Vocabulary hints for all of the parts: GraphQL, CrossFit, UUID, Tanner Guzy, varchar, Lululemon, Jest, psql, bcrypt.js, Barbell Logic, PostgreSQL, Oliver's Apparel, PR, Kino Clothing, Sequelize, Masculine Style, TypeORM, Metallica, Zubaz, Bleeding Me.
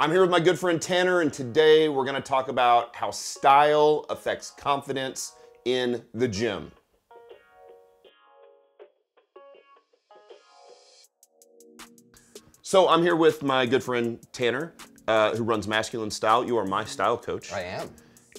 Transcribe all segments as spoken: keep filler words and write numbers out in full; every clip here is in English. I'm here with my good friend Tanner, and today we're gonna talk about how style affects confidence in the gym. So I'm here with my good friend Tanner, uh, who runs Masculine Style. You are my style coach. I am.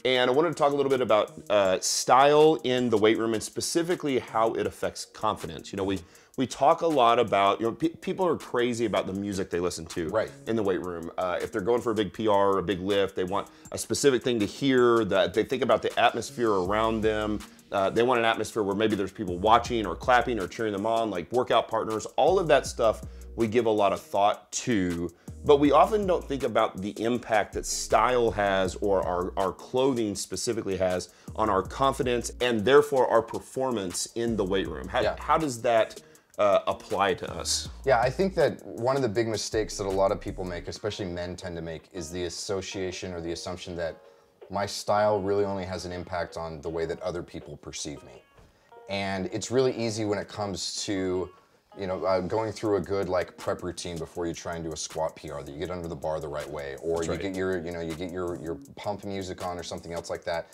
And I wanted to talk a little bit about uh, style in the weight room and specifically how it affects confidence. You know, we we talk a lot about, you know, pe people are crazy about the music they listen to right. in the weight room. Uh, if they're going for a big P R or a big lift, they want a specific thing to hear, that they think about the atmosphere around them. Uh, they want an atmosphere where maybe there's people watching or clapping or cheering them on, like workout partners, all of that stuff we give a lot of thought to. But we often don't think about the impact that style has, or our, our clothing specifically has, on our confidence and therefore our performance in the weight room. How, yeah. how does that uh, apply to us? Yeah, I think that one of the big mistakes that a lot of people make, especially men tend to make, is the association or the assumption that my style really only has an impact on the way that other people perceive me. And it's really easy when it comes to you know, uh, going through a good like prep routine before you try and do a squat P R, that you get under the bar the right way, or That's you right. get your, you know, you get your, your pump music on or something else like that.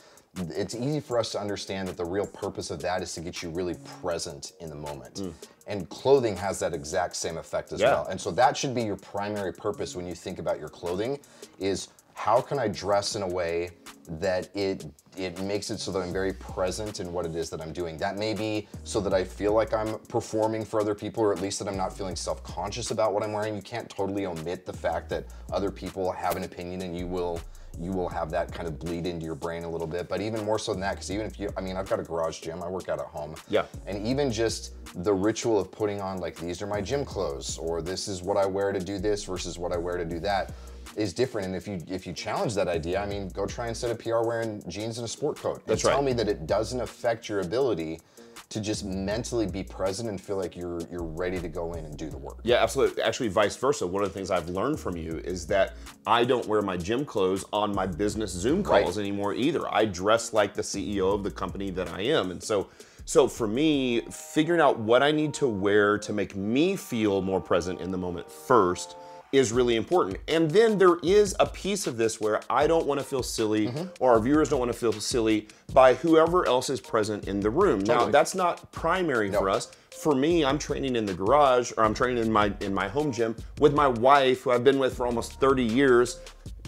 It's easy for us to understand that the real purpose of that is to get you really present in the moment. Mm. And clothing has that exact same effect as yeah. well. And so that should be your primary purpose when you think about your clothing, is how can I dress in a way that it it makes it so that I'm very present in what it is that I'm doing. That may be so that I feel like I'm performing for other people, or at least that I'm not feeling self-conscious about what I'm wearing. You can't totally omit the fact that other people have an opinion, and you will you will have that kind of bleed into your brain a little bit. But even more so than that, because even if you, I mean, I've got a garage gym, I work out at home. Yeah. And even just the ritual of putting on, like, these are my gym clothes, or this is what I wear to do this versus what I wear to do that, is different. And if you if you challenge that idea, I mean, go try and set a P R wearing jeans and a sport coat. That's right. Tell me that it doesn't affect your ability to just mentally be present and feel like you're you're ready to go in and do the work. Yeah, absolutely. Actually, vice versa. One of the things I've learned from you is that I don't wear my gym clothes on my business Zoom calls right. anymore either. I dress like the C E O of the company that I am. And so So for me, figuring out what I need to wear to make me feel more present in the moment first is really important. And then there is a piece of this where I don't wanna feel silly, mm-hmm. or our viewers don't wanna feel silly by whoever else is present in the room. Totally. Now, that's not primary nope. for us. For me, I'm training in the garage, or I'm training in my, in my home gym with my wife, who I've been with for almost thirty years.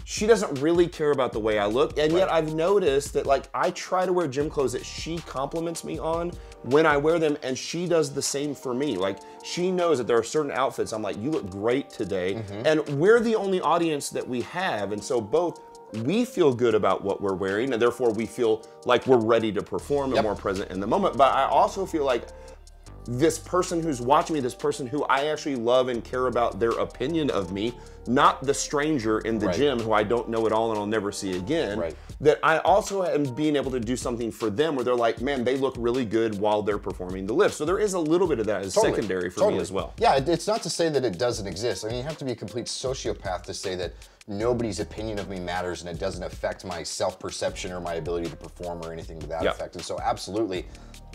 She doesn't really care about the way I look, and right. yet I've noticed that, like, I try to wear gym clothes that she compliments me on when I wear them, and she does the same for me. Like, she knows that there are certain outfits I'm like, you look great today, mm-hmm. and we're the only audience that we have, and so both we feel good about what we're wearing, and therefore we feel like we're ready to perform and yep. more present in the moment, but I also feel like this person who's watching me, this person who I actually love and care about their opinion of me, not the stranger in the right. gym who I don't know at all and I'll never see again, right. that I also am being able to do something for them where they're like, man, they look really good while they're performing the lift. So there is a little bit of that as totally. secondary for totally. me as well. Yeah, it's not to say that it doesn't exist. I mean, you have to be a complete sociopath to say that nobody's opinion of me matters and it doesn't affect my self-perception or my ability to perform or anything to that yeah. effect. And so absolutely,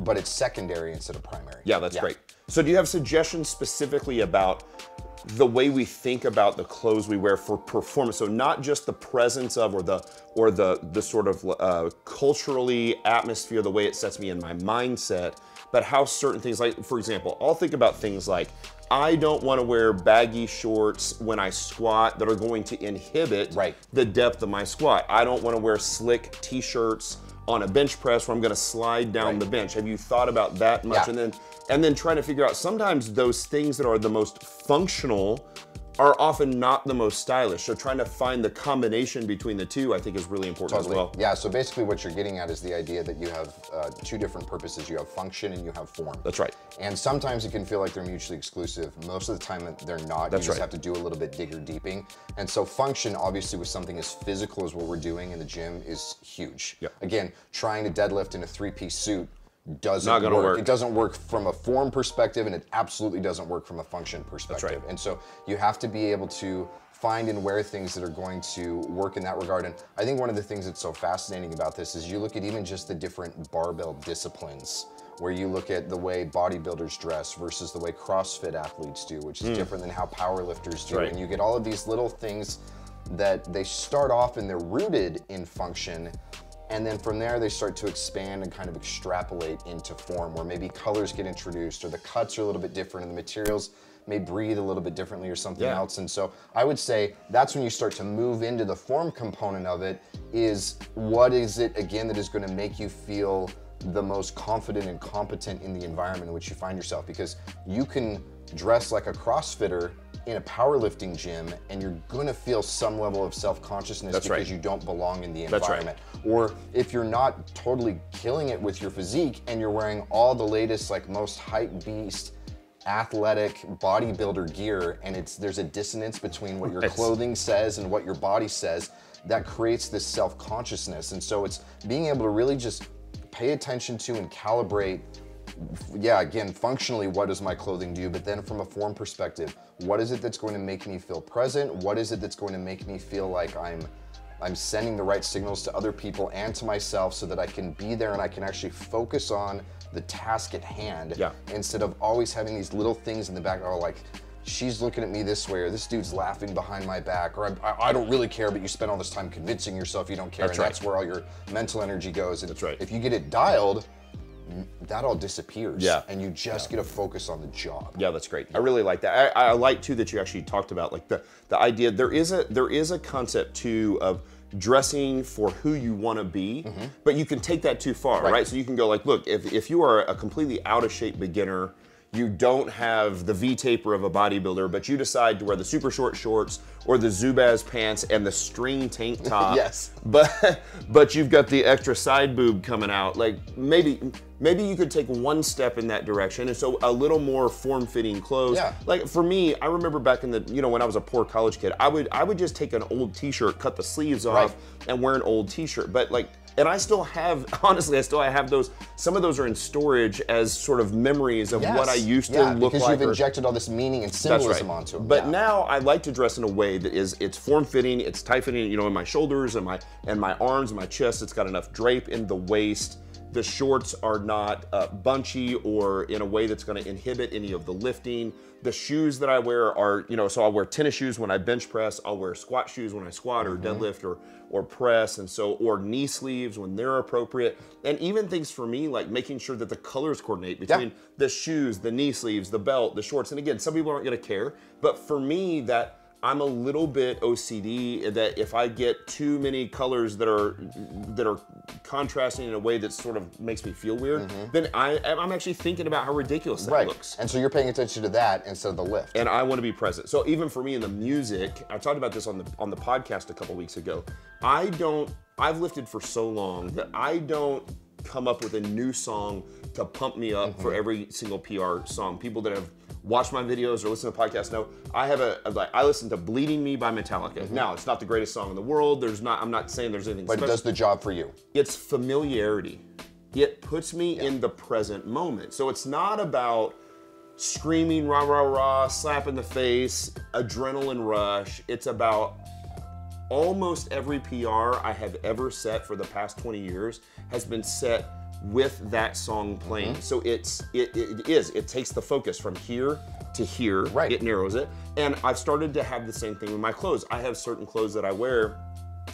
but it's secondary instead of primary. Yeah, that's yeah. great. So do you have suggestions specifically about the way we think about the clothes we wear for performance? So not just the presence of, or the or the the sort of uh, culturally atmosphere, the way it sets me in my mindset, but how certain things, like, for example, I'll think about things like, I don't want to wear baggy shorts when I squat that are going to inhibit right. the depth of my squat. I don't want to wear slick t-shirts on a bench press where I'm gonna slide down right. the bench. Have you thought about that much? Yeah. And then and then trying to figure out, sometimes those things that are the most functional are often not the most stylish. So trying to find the combination between the two, I think, is really important totally. as well. Yeah, so basically what you're getting at is the idea that you have uh, two different purposes. You have function and you have form. That's right. And sometimes it can feel like they're mutually exclusive. Most of the time they're not. That's you just right. have to do a little bit digger deeping. And so function, obviously, with something as physical as what we're doing in the gym, is huge. Yep. Again, trying to deadlift in a three-piece suit doesn't Not gonna work. work. It doesn't work from a form perspective, and it absolutely doesn't work from a function perspective. That's right. And so you have to be able to find and wear things that are going to work in that regard. And I think one of the things that's so fascinating about this is you look at even just the different barbell disciplines, where you look at the way bodybuilders dress versus the way CrossFit athletes do, which is mm. different than how powerlifters do. Right. And you get all of these little things that they start off and they're rooted in function, and then from there they start to expand and kind of extrapolate into form, where maybe colors get introduced, or the cuts are a little bit different, and the materials may breathe a little bit differently or something yeah. else. And so I would say that's when you start to move into the form component of it, is what is it again that is going to make you feel the most confident and competent in the environment in which you find yourself. Because you can dress like a CrossFitter in a powerlifting gym and you're gonna feel some level of self-consciousness because right. you don't belong in the environment. That's right. Or if you're not totally killing it with your physique and you're wearing all the latest, like most hype beast, athletic bodybuilder gear, and it's there's a dissonance between what your clothing says and what your body says, that creates this self-consciousness. And so it's being able to really just pay attention to and calibrate, yeah, again, functionally, what does my clothing do? But then from a form perspective, what is it that's going to make me feel present? What is it that's going to make me feel like I'm I'm sending the right signals to other people and to myself, so that I can be there and I can actually focus on the task at hand, yeah. instead of always having these little things in the back, oh, like, she's looking at me this way, or this dude's laughing behind my back, or I, I don't really care, but you spend all this time convincing yourself you don't care, that's and right. that's where all your mental energy goes. And that's right. if you get it dialed, that all disappears, yeah. and you just yeah. get to focus on the job. Yeah, that's great. I really like that. I, I like too that you actually talked about like the, the idea, there is a there is a concept too of dressing for who you want to be, mm-hmm. but you can take that too far, right? right? So you can go like, look, if, if you are a completely out of shape beginner, you don't have the V-taper of a bodybuilder, but you decide to wear the super short shorts or the Zubaz pants and the string tank top. yes. But but you've got the extra side boob coming out. Like maybe maybe you could take one step in that direction, and so a little more form-fitting clothes. Yeah. Like for me, I remember back in the you know when I was a poor college kid, I would I would just take an old T-shirt, cut the sleeves off, right. and wear an old T-shirt. But like. And I still have, honestly, I still I have those, some of those are in storage as sort of memories of yes. what I used yeah, to look like. Yeah, because you've injected all this meaning and symbolism right. onto it. But yeah. now I like to dress in a way that is, it's form-fitting, it's tight-fitting, you know, in my shoulders and my, and my arms and my chest, it's got enough drape in the waist. The shorts are not uh, bunchy or in a way that's gonna inhibit any of the lifting. The shoes that I wear are, you know, so I'll wear tennis shoes when I bench press, I'll wear squat shoes when I squat or mm-hmm. deadlift or or press, and so, or knee sleeves when they're appropriate. And even things for me, like making sure that the colors coordinate between yeah. the shoes, the knee sleeves, the belt, the shorts. And again, some people aren't gonna care, but for me, that I'm a little bit O C D, that if I get too many colors that are that are contrasting in a way that sort of makes me feel weird, mm-hmm. then I, I'm actually thinking about how ridiculous that right. looks. And so you're paying attention to that instead of the lift. And I want to be present. So even for me in the music, I talked about this on the on the podcast a couple weeks ago. I don't. I've lifted for so long that I don't come up with a new song to pump me up mm-hmm. for every single P R song. People that have watch my videos or listen to podcasts know I have a, like, I listen to Bleeding Me by Metallica. Mm-hmm. Now, it's not the greatest song in the world. There's not, I'm not saying there's anything but special. But it does the job for you. It's familiarity. It puts me yeah. in the present moment. So it's not about screaming, rah, rah, rah, slap in the face, adrenaline rush. It's about almost every P R I have ever set for the past twenty years has been set with that song playing. Mm-hmm. So it's, it, it is, it takes the focus from here to here, right. it narrows it. And I've started to have the same thing with my clothes. I have certain clothes that I wear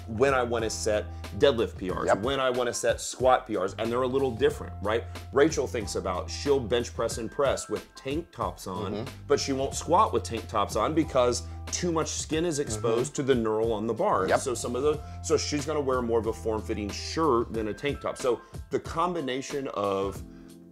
when I wanna set deadlift P Rs, yep. when I wanna set squat P Rs, and they're a little different, right? Rachel thinks about, she'll bench press and press with tank tops on, mm-hmm. but she won't squat with tank tops on because too much skin is exposed mm-hmm. to the neural on the bar. Yep. So some of the, so she's gonna wear more of a form-fitting shirt than a tank top. So the combination of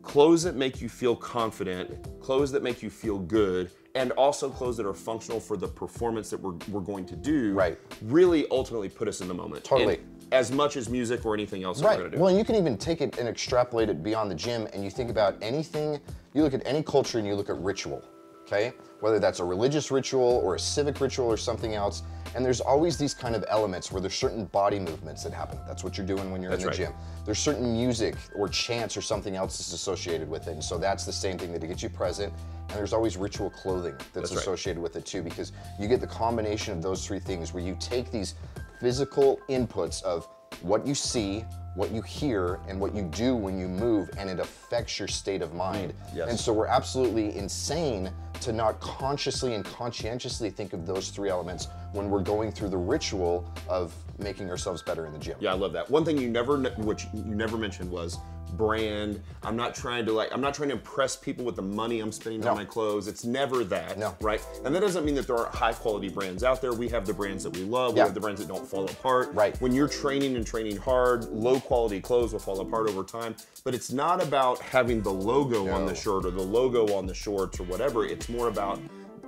clothes that make you feel confident, clothes that make you feel good, and also clothes that are functional for the performance that we're, we're going to do, right. really ultimately put us in the moment. Totally. And as much as music or anything else right. we're gonna do. Well, and you can even take it and extrapolate it beyond the gym, and you think about anything, you look at any culture and you look at ritual. Okay? Whether that's a religious ritual or a civic ritual or something else. And there's always these kind of elements where there's certain body movements that happen. That's what you're doing when you're that's in the right. gym. There's certain music or chants or something else that's associated with it. And so that's the same thing that gets you present. And there's always ritual clothing that's, that's associated right. with it too, because you get the combination of those three things where you take these physical inputs of what you see, what you hear and what you do when you move, and it affects your state of mind. Yes. And so we're absolutely insane to not consciously and conscientiously think of those three elements when we're going through the ritual of making ourselves better in the gym. Yeah, I love that. One thing you never, which you never mentioned was brand. I'm not trying to like, I'm not trying to impress people with the money I'm spending no. on my clothes. It's never that, no. right? And that doesn't mean that there aren't high quality brands out there. We have the brands that we love. Yeah. We have the brands that don't fall apart. Right. When you're training and training hard, low quality clothes will fall apart over time. But it's not about having the logo no. on the shirt or the logo on the shorts or whatever. It's more about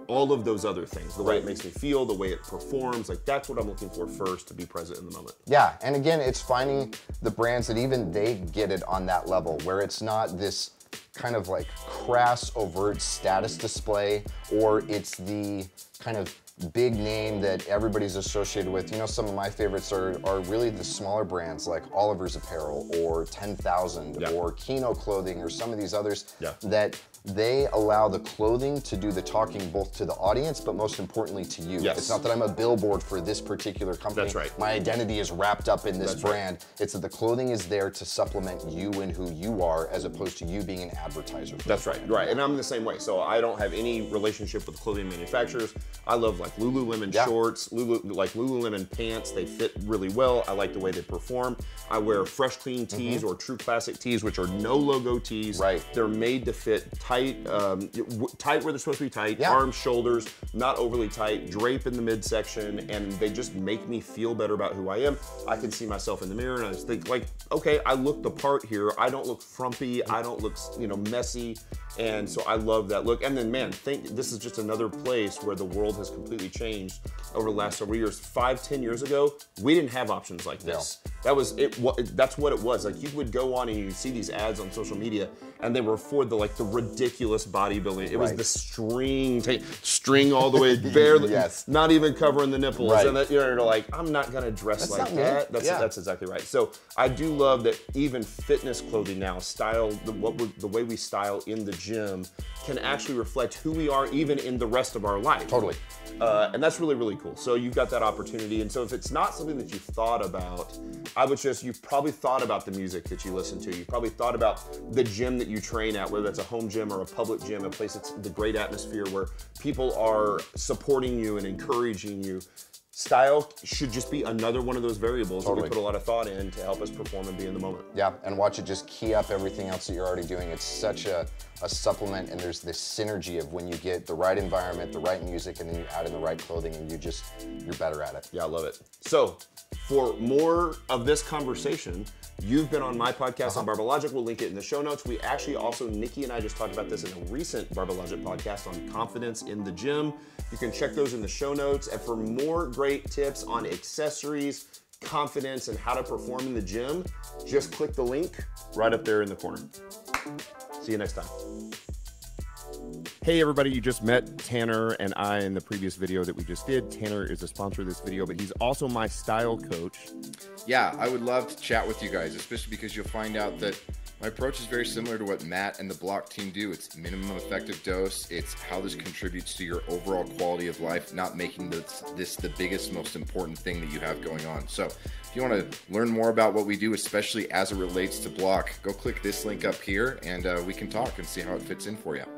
all of those other things, the way right. it makes me feel, the way it performs, like that's what I'm looking for first, to be present in the moment. Yeah, and again, it's finding the brands that even they get it on that level, where it's not this kind of like crass, overt status display, or it's the kind of big name that everybody's associated with. You know, some of my favorites are, are really the smaller brands like Oliver's Apparel or ten thousand yeah. or Kino Clothing or some of these others yeah. that they allow the clothing to do the talking both to the audience, but most importantly to you. Yes. It's not that I'm a billboard for this particular company. That's right. My identity is wrapped up in this That's brand. Right. It's that the clothing is there to supplement you and who you are, as opposed to you being an advertiser. That's right, right. And I'm the same way. So I don't have any relationship with clothing manufacturers. I love like Lululemon yeah. shorts, Lulu, like Lululemon pants. They fit really well. I like the way they perform. I wear Fresh Clean tees mm-hmm. or True Classic tees, which are no logo tees. Right. They're made to fit tight. Tight, um, tight where they're supposed to be tight, yeah. arms, shoulders, not overly tight, drape in the midsection, and they just make me feel better about who I am. I can see myself in the mirror and I just think like, okay, I look the part here. I don't look frumpy. I don't look, you know, messy. And so I love that look. And then man, think this is just another place where the world has completely changed over the last several years. Five, ten years ago, we didn't have options like this. No. That was it. That's what it was. Like you would go on and you see these ads on social media, and they were for the like the ridiculous ridiculous bodybuilding. It right. was the string, string all the way, barely, yes. not even covering the nipples. Right. And that, you know, you're like, I'm not gonna dress that's like that. That's, yeah. that's exactly right. So I do love that even fitness clothing now, style, the, what we, the way we style in the gym can actually reflect who we are even in the rest of our life. Totally. Uh, and that's really, really cool. So you've got that opportunity. And so if it's not something that you've thought about, I would just, you've probably thought about the music that you listen to. You've probably thought about the gym that you train at, whether that's a home gym or or a public gym, a place that's the great atmosphere where people are supporting you and encouraging you. Style should just be another one of those variables totally. that we put a lot of thought in to help us perform and be in the moment. Yeah, and watch it just key up everything else that you're already doing. It's such a, a supplement, and there's this synergy of when you get the right environment, the right music, and then you add in the right clothing, and you just, you're better at it. Yeah, I love it. So, for more of this conversation, you've been on my podcast uh-huh. on Barbell Logic. We'll link it in the show notes. We actually also, Nikki and I just talked about this in a recent Barbell Logic podcast on confidence in the gym. You can check those in the show notes. And for more great tips on accessories, confidence, and how to perform in the gym, just click the link right up there in the corner. See you next time. Hey everybody, you just met Tanner and I in the previous video that we just did. Tanner is a sponsor of this video, but he's also my style coach. Yeah, I would love to chat with you guys, especially because you'll find out that my approach is very similar to what Matt and the Block team do. It's minimum effective dose. It's how this contributes to your overall quality of life, not making this, this the biggest, most important thing that you have going on. So if you want to learn more about what we do, especially as it relates to Block, go click this link up here and uh, we can talk and see how it fits in for you.